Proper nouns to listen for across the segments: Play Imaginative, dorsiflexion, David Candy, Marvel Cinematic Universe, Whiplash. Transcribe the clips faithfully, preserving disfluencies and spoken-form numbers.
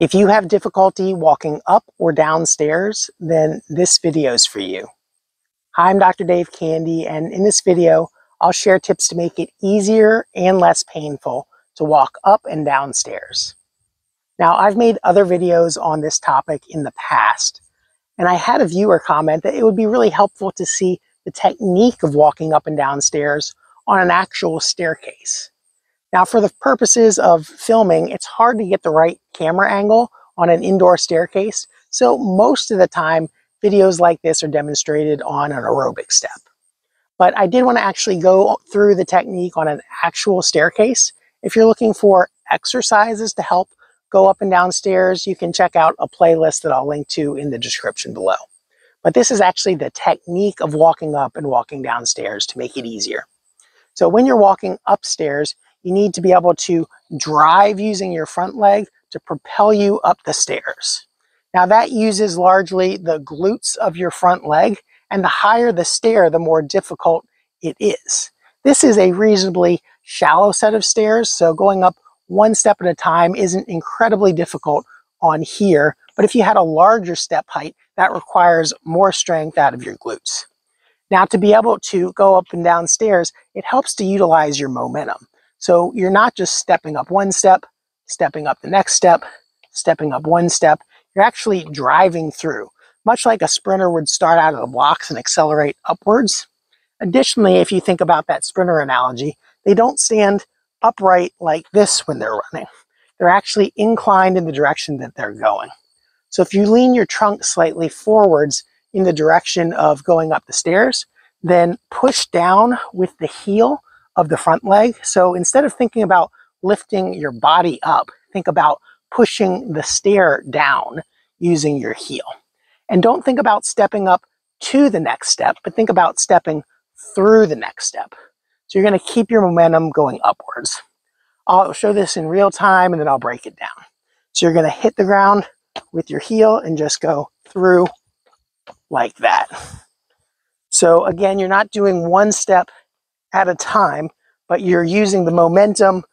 If you have difficulty walking up or down stairs, then this video is for you. Hi, I'm Doctor Dave Candy, and in this video, I'll share tips to make it easier and less painful to walk up and down stairs. Now, I've made other videos on this topic in the past, and I had a viewer comment that it would be really helpful to see the technique of walking up and down stairs on an actual staircase. Now, for the purposes of filming, it's hard to get the right camera angle on an indoor staircase, so most of the time, videos like this are demonstrated on an aerobic step. But I did want to actually go through the technique on an actual staircase. If you're looking for exercises to help go up and down stairs, you can check out a playlist that I'll link to in the description below. But this is actually the technique of walking up and walking down stairs to make it easier. So when you're walking upstairs, you need to be able to drive using your front leg to propel you up the stairs. Now that uses largely the glutes of your front leg, and the higher the stair, the more difficult it is. This is a reasonably shallow set of stairs, so going up one step at a time isn't incredibly difficult on here, but if you had a larger step height, that requires more strength out of your glutes. Now to be able to go up and down stairs, it helps to utilize your momentum. So you're not just stepping up one step, stepping up the next step, stepping up one step. You're actually driving through, much like a sprinter would start out of the blocks and accelerate upwards. Additionally, if you think about that sprinter analogy, they don't stand upright like this when they're running. They're actually inclined in the direction that they're going. So if you lean your trunk slightly forwards in the direction of going up the stairs, then push down with the heel of the front leg. So instead of thinking about lifting your body up, think about pushing the stair down using your heel. And don't think about stepping up to the next step, but think about stepping through the next step. So you're going to keep your momentum going upwards. I'll show this in real time and then I'll break it down. So you're going to hit the ground with your heel and just go through like that. So again, you're not doing one step at a time, but you're using the momentum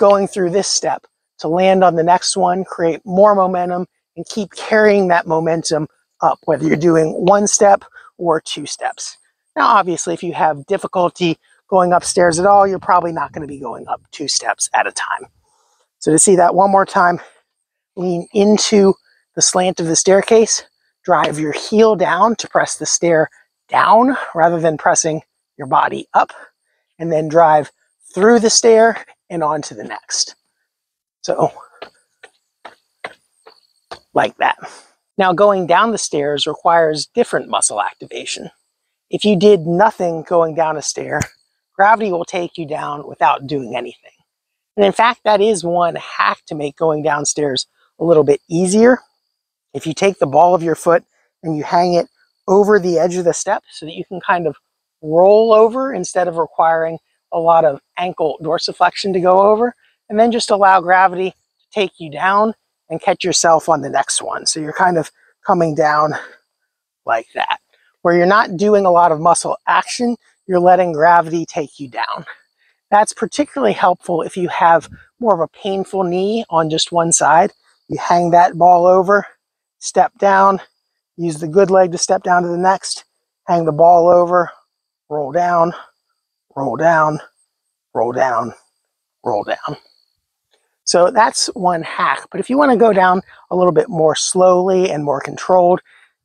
going through this step to land on the next one, create more momentum, and keep carrying that momentum up, whether you're doing one step or two steps. Now, obviously, if you have difficulty going upstairs at all, you're probably not going to be going up two steps at a time. So to see that one more time, lean into the slant of the staircase, drive your heel down to press the stair down rather than pressing your body up, and then drive through the stair and on to the next. So like that. Now going down the stairs requires different muscle activation. If you did nothing going down a stair, gravity will take you down without doing anything. And in fact, that is one hack to make going downstairs a little bit easier. If you take the ball of your foot and you hang it over the edge of the step so that you can kind of roll over instead of requiring a lot of ankle dorsiflexion to go over, and then just allow gravity to take you down and catch yourself on the next one. So you're kind of coming down like that, where you're not doing a lot of muscle action, you're letting gravity take you down. That's particularly helpful if you have more of a painful knee on just one side. You hang that ball over, step down, use the good leg to step down to the next, hang the ball over, roll down, roll down, roll down, roll down. So that's one hack. But if you want to go down a little bit more slowly and more controlled,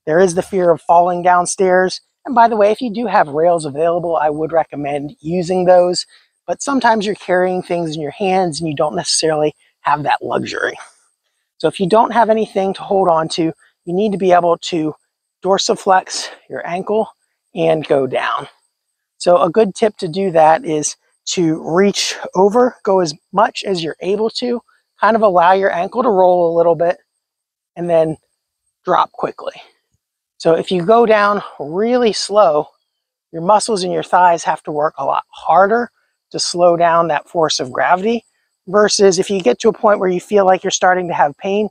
there is the fear of falling downstairs. And by the way, if you do have rails available, I would recommend using those. But sometimes you're carrying things in your hands and you don't necessarily have that luxury. So if you don't have anything to hold on to, you need to be able to dorsiflex your ankle and go down. So a good tip to do that is to reach over, go as much as you're able to, kind of allow your ankle to roll a little bit, and then drop quickly. So if you go down really slow, your muscles in your thighs have to work a lot harder to slow down that force of gravity, versus if you get to a point where you feel like you're starting to have pain,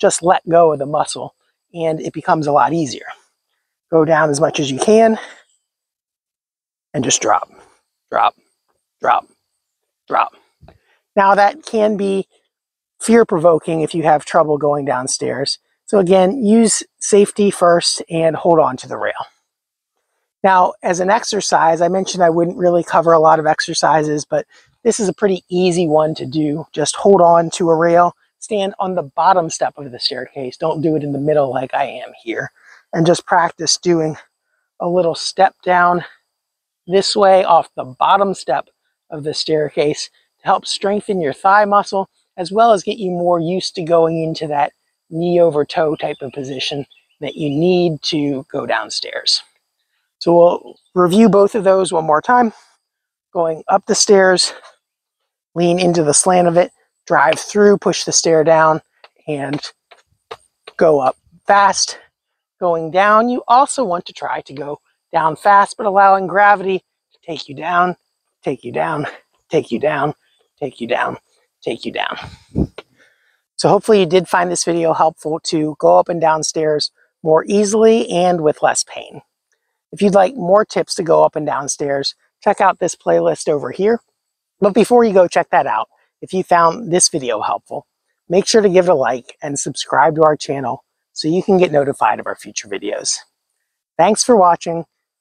just let go of the muscle and it becomes a lot easier. Go down as much as you can, and just drop, drop, drop, drop. Now that can be fear-provoking if you have trouble going downstairs. So again, use safety first and hold on to the rail. Now, as an exercise, I mentioned I wouldn't really cover a lot of exercises, but this is a pretty easy one to do. Just hold on to a rail, stand on the bottom step of the staircase. Don't do it in the middle like I am here. And just practice doing a little step down this way off the bottom step of the staircase to help strengthen your thigh muscle, as well as get you more used to going into that knee over toe type of position that you need to go downstairs. So we'll review both of those one more time. Going up the stairs, lean into the slant of it, drive through, push the stair down, and go up fast. Going down, you also want to try to go down fast, but allowing gravity to take you down, take you down, take you down, take you down, take you down. So hopefully you did find this video helpful to go up and down stairs more easily and with less pain. If you'd like more tips to go up and down stairs, check out this playlist over here. But before you go check that out, if you found this video helpful, make sure to give it a like and subscribe to our channel so you can get notified of our future videos. Thanks for watching,